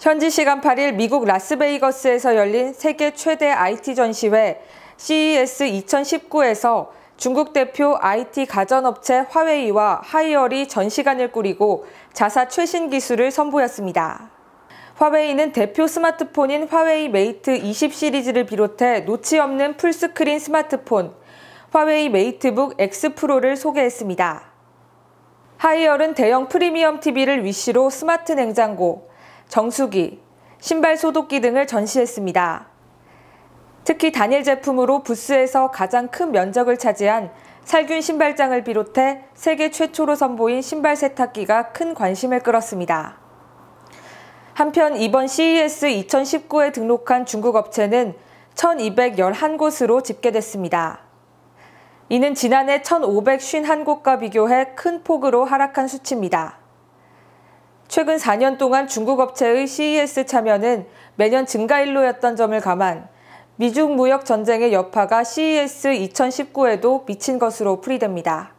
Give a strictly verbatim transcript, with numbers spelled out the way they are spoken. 현지 시간 팔일 미국 라스베이거스에서 열린 세계 최대 아이티 전시회 씨이에스 이천십구에서 중국 대표 아이티 가전업체 화웨이와 하이얼이 전시관을 꾸리고 자사 최신 기술을 선보였습니다. 화웨이는 대표 스마트폰인 화웨이 메이트 이십 시리즈를 비롯해 노치 없는 풀스크린 스마트폰, 화웨이 메이트북 X 프로를 소개했습니다. 하이얼은 대형 프리미엄 티비를 위시로 스마트 냉장고, 정수기, 신발 소독기 등을 전시했습니다. 특히 단일 제품으로 부스에서 가장 큰 면적을 차지한 살균 신발장을 비롯해 세계 최초로 선보인 신발 세탁기가 큰 관심을 끌었습니다. 한편 이번 씨이에스 이천십구에 등록한 중국 업체는 천이백십일 곳으로 집계됐습니다. 이는 지난해 천오백오십일 곳과 비교해 큰 폭으로 하락한 수치입니다. 최근 사 년 동안 중국 업체의 씨이에스 참여는 매년 증가일로였던 점을 감안 미중 무역 전쟁의 여파가 씨이에스 이천십구에도 미친 것으로 풀이됩니다.